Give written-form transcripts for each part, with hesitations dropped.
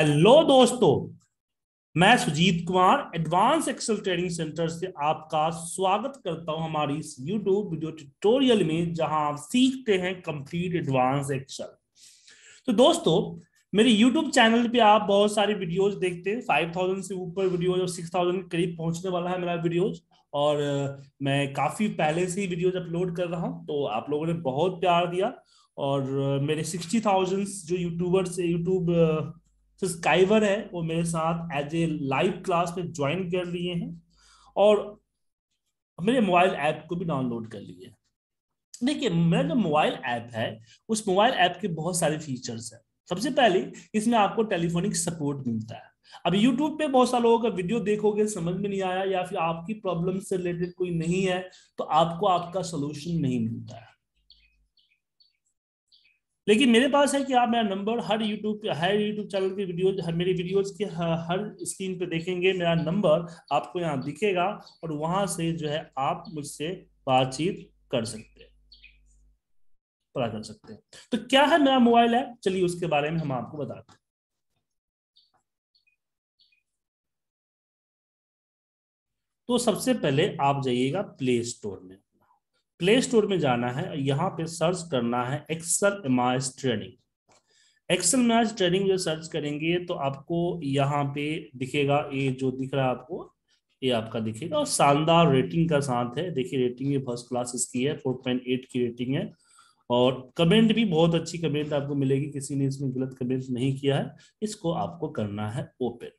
Hello दोस्तों, मैं Sujeet Kumar advance Excel training centre से आपका स्वागत करता हूं हमारी इस YouTube वीडियो ट्यूटोरियल में, जहां आप सीखते हैं कंप्लीट एडवांस एक्सेल। तो दोस्तों, मेरे YouTube चैनल पे आप बहुत सारे वीडियोस देखते हैं। 5000 से ऊपर वीडियोज और 6000 के करीब पहुंचने वाला है मेरा वीडियोज, और मैं काफी पहले से ही वीडियोज अपलोड कर रहा हूँ। तो आप लोगों ने बहुत प्यार दिया और मेरे 60,000 जो यूट्यूब सब्सक्राइबर है वो मेरे साथ एज ए लाइव क्लास में ज्वाइन कर लिए हैं और मेरे मोबाइल ऐप को भी डाउनलोड कर लिए हैं। देखिए, मेरा जो मोबाइल ऐप है उस मोबाइल ऐप के बहुत सारे फीचर्स हैं। सबसे पहले इसमें आपको टेलीफोनिक सपोर्ट मिलता है। अब YouTube पे बहुत सारे लोगों का वीडियो देखोगे, समझ में नहीं आया या फिर आपकी प्रॉब्लम से रिलेटेड कोई नहीं है तो आपको आपका सोल्यूशन नहीं मिलता है, लेकिन मेरे पास है कि आप मेरा नंबर हर यूट्यूब चैनल के वीडियोज, मेरे वीडियोज के हर स्क्रीन पे देखेंगे, मेरा नंबर आपको यहाँ दिखेगा और वहां से जो है आप मुझसे बातचीत कर सकते हैं। तो क्या है मेरा मोबाइल ऐप, चलिए उसके बारे में हम आपको बताते हैं। तो सबसे पहले आप जाइएगा प्ले स्टोर में। प्ले स्टोर में जाना है और यहाँ पे सर्च करना है Excel MIS training. Excel MIS training जो सर्च करेंगे तो आपको यहाँ पे दिखेगा, ये जो दिख रहा है आपको ये आपका दिखेगा और शानदार रेटिंग का साथ है। देखिए, रेटिंग भी फर्स्ट क्लास इसकी है, 4.8 की रेटिंग है और कमेंट भी बहुत अच्छी कमेंट आपको मिलेगी, किसी ने इसमें गलत कमेंट नहीं किया है। इसको आपको करना है ओपन,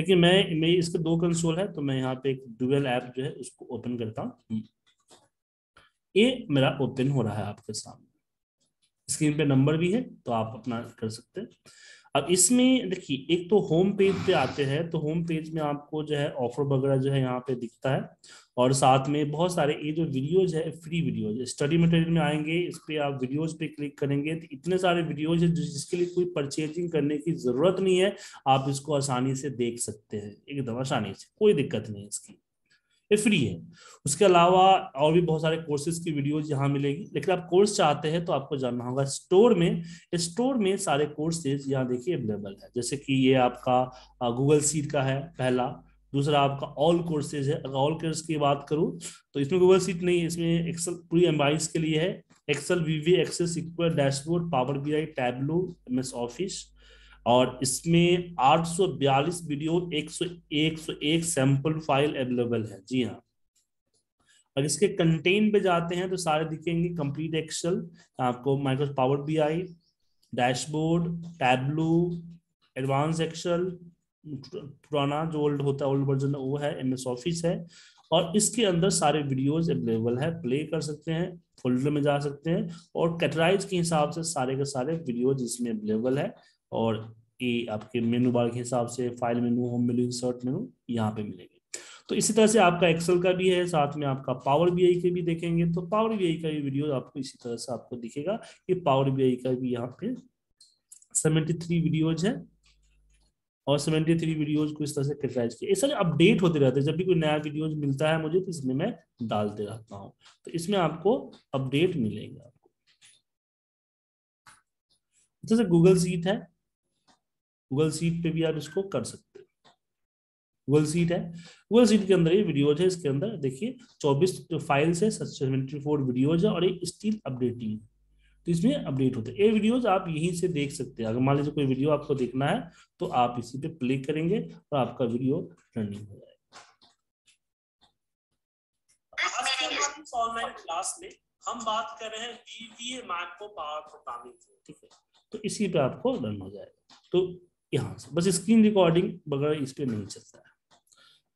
लेकिन मैं इसके दो कंसोल है तो मैं यहाँ पे एक डुअल ऐप जो है उसको ओपन करता हूँ। ये मेरा ओपन हो रहा है आपके सामने, स्क्रीन पे नंबर भी है तो आप अपना कर सकते हैं। अब इसमें देखिए, एक तो होम पेज पे आते हैं तो होम पेज में आपको जो है ऑफर वगैरह जो है यहाँ पे दिखता है और साथ में बहुत सारे ये जो वीडियोज है, फ्री वीडियोज स्टडी मटेरियल में आएंगे, इस पे आप वीडियोज पे क्लिक करेंगे तो इतने सारे वीडियोज है जिसके लिए कोई परचेजिंग करने की जरूरत नहीं है। आप इसको आसानी से देख सकते हैं, एकदम आसानी से, कोई दिक्कत नहीं है इसकी, ये फ्री है। उसके अलावा और भी बहुत सारे कोर्सेज की वीडियोज यहाँ मिलेगी, लेकिन आप कोर्स चाहते हैं तो आपको जानना होगा स्टोर में सारे कोर्सेज यहाँ देखिए अवेलेबल है। जैसे कि ये आपका गूगल सीट का है पहला, दूसरा आपका ऑल कोर्सेज है। अगर ऑल कोर्स की बात करूँ तो इसमें गूगल सीट नहीं है, इसमें एक्सेल पूरी एमआईएस के लिए है। Excel VV, Excel SQL, dashboard, power B I, Tableau, MS office, और इसमें 842 वीडियो, 101 सैंपल फाइल अवेलेबल है। जी हाँ, और इसके कंटेंट पे जाते हैं तो सारे दिखेंगे, कंप्लीट एक्सेल आपको, Microsoft power B I, dashboard, Tableau, advance Excel, पुराना जो ओल्ड होता है, ओल्ड वर्जन वो है, एमएस ऑफिस है, और इसके अंदर सारे वीडियोस अवेलेबल है। प्ले कर सकते हैं, फोल्डर में जा सकते हैं और कैटेगराइज के हिसाब से सारे के सारे वीडियोज इसमें अवेलेबल है और ये आपके मेनू बार के हिसाब से file menu, home menu, insert menu यहाँ पे मिलेंगे। तो इसी तरह से आपका एक्सेल का भी है, साथ में आपका पावर बी आई के भी देखेंगे तो पावर बी आई का भी वीडियो आपको इसी तरह से आपको दिखेगा कि पावर बी आई का भी यहाँ पे 73 वीडियोज है और 73 वीडियोज को इस तरह से कैटेगराइज किया। ये सारे अपडेट होते रहते हैं, जब भी कोई नया वीडियोज मिलता है मुझे तो इसमें मैं डालते रहता हूँ, तो इसमें आपको अपडेट मिलेगा। जैसे गूगल सीट है, गूगल सीट पे भी आप इसको कर सकते हैं। गूगल सीट के अंदर ये वीडियोज है, इसके अंदर देखिए 24 फाइल्स है, 74 वीडियोज है और ये स्टिल अपडेटिंग है, तो इसमें अपडेट होते हैं। ये वीडियोज आप यहीं से देख सकते हैं। अगर मान लीजिए कोई वीडियो आपको देखना है तो आप इसी पे प्ले करेंगे और आपका वीडियो रनिंग हो जाएगा। ऑनलाइन क्लास में हम बात कर रहे हैं वीवीए मैक्रो पावर प्रोग्रामिंग की, ठीक है, तो इसी पे आपको रन हो जाएगा। तो यहाँ से बस स्क्रीन रिकॉर्डिंग वगैरह इस पे नहीं चलता है।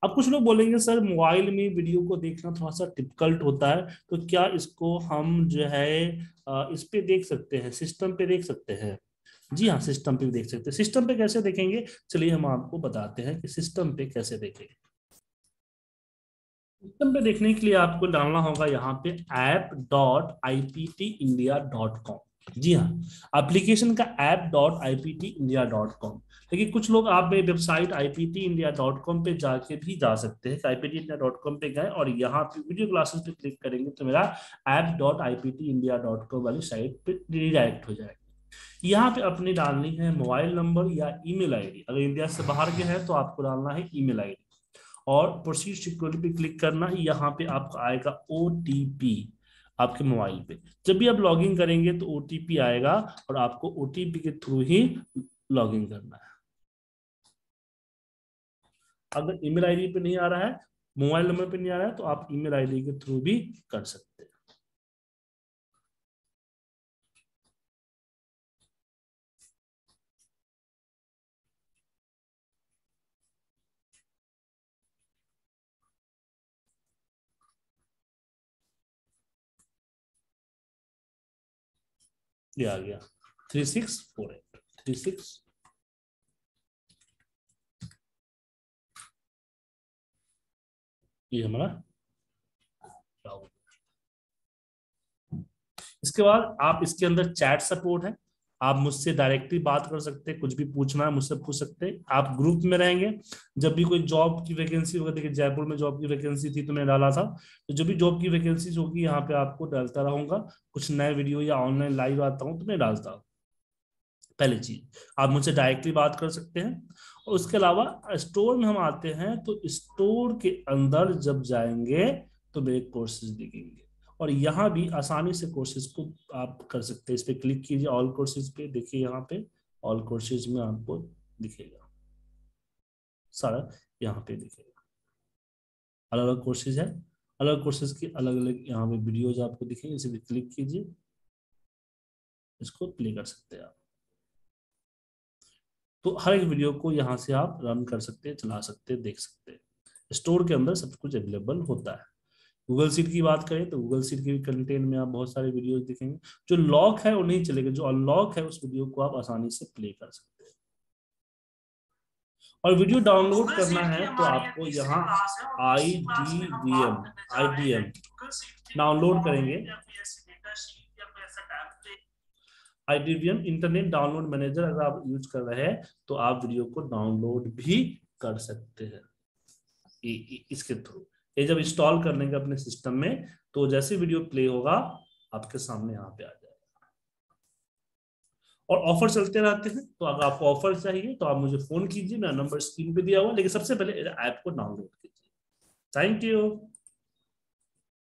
अब कुछ लोग बोलेंगे सर मोबाइल में वीडियो को देखना थोड़ा सा डिफिकल्ट होता है, तो क्या इसको हम जो है इस पे देख सकते हैं, सिस्टम पे देख सकते हैं? जी हाँ, सिस्टम पे भी देख सकते हैं। सिस्टम पे कैसे देखेंगे, चलिए हम आपको बताते हैं कि सिस्टम पे कैसे देखेंगे। सिस्टम पे देखने के लिए आपको डालना होगा यहाँ पे app.iptindia.com। जी हाँ, एप्लीकेशन का app.iptindia.com। लेकिन कुछ लोग आप मेरी वेबसाइट iptindia.com पे जाके भी जा सकते हैं। iptindia.com पे गए और यहाँ पे वीडियो क्लासेस पे क्लिक करेंगे तो मेरा app.iptindia.com वाली साइट पे रिडायरेक्ट हो जाएगा। यहाँ पे अपनी डालनी है मोबाइल नंबर या ईमेल आईडी। अगर इंडिया से बाहर के हैं तो आपको डालना है ईमेल आईडी और प्रोसीड सिक्योरिटी पे क्लिक करना है। यहाँ पे आपका आएगा ओटीपी आपके मोबाइल पे। जब भी आप लॉगिन करेंगे तो ओटीपी आएगा और आपको ओटीपी के थ्रू ही लॉगिन करना है। अगर ईमेल आईडी पे नहीं आ रहा है, मोबाइल नंबर पे नहीं आ रहा है, तो आप ईमेल आईडी के थ्रू भी कर सकते हैं। आ गया 3648 36। ये हमारा इसके बाद आप इसके अंदर चैट सपोर्ट है, आप मुझसे डायरेक्टली बात कर सकते हैं, कुछ भी पूछना है मुझसे पूछ सकते हैं। आप ग्रुप में रहेंगे, जब भी कोई जॉब की वैकेंसी होगी, देखिए जयपुर में जॉब की वैकेंसी थी तो मैंने डाला था, तो जब भी जॉब की वैकेंसी होगी यहाँ पे आपको डालता रहूंगा। कुछ नए वीडियो या ऑनलाइन लाइव आता हूँ तो मैं डालता हूँ। पहली चीज आप मुझसे डायरेक्टली बात कर सकते हैं। और उसके अलावा स्टोर में हम आते हैं तो स्टोर के अंदर जब जाएंगे तो मेरे कोर्सेज दिखेंगे और यहाँ भी आसानी से कोर्सेज को आप कर सकते हैं। इस पे क्लिक कीजिए ऑल कोर्सेज पे, देखिए यहाँ पे ऑल कोर्सेज में आपको दिखेगा सारा, यहाँ पे दिखेगा अलग अलग कोर्सेज है, अलग अलग कोर्सेज के अलग अलग यहाँ पे वीडियोज आपको दिखेंगे। इसे भी क्लिक कीजिए, इसको प्ले कर सकते हैं आप, तो हर एक वीडियो को यहाँ से आप रन कर सकते हैं, चला सकते हैं, देख सकते हैं। स्टोर के अंदर सब कुछ अवेलेबल होता है। गूगल सीट की बात करें तो गूगल सीट के भी कंटेंट में आप बहुत सारे वीडियोस दिखेंगे। जो लॉक है वो नहीं चलेगा, जो अनलॉक है उस वीडियो को आप आसानी से प्ले कर सकते हैं। और वीडियो डाउनलोड करना है तो आपको यहाँ IDM डाउनलोड करेंगे, IDM इंटरनेट डाउनलोड मैनेजर अगर आप यूज कर रहे हैं तो आप वीडियो को डाउनलोड भी कर सकते हैं इसके थ्रू। ये जब इंस्टॉल कर लेंगे अपने सिस्टम में तो जैसे वीडियो प्ले होगा आपके सामने यहाँ पे आ जाएगा। और ऑफर चलते रहते हैं, तो अगर आपको ऑफर चाहिए तो आप मुझे फोन कीजिए, मेरा नंबर स्क्रीन पे दिया हुआ, लेकिन सबसे पहले ऐप को डाउनलोड कीजिए। Thank you.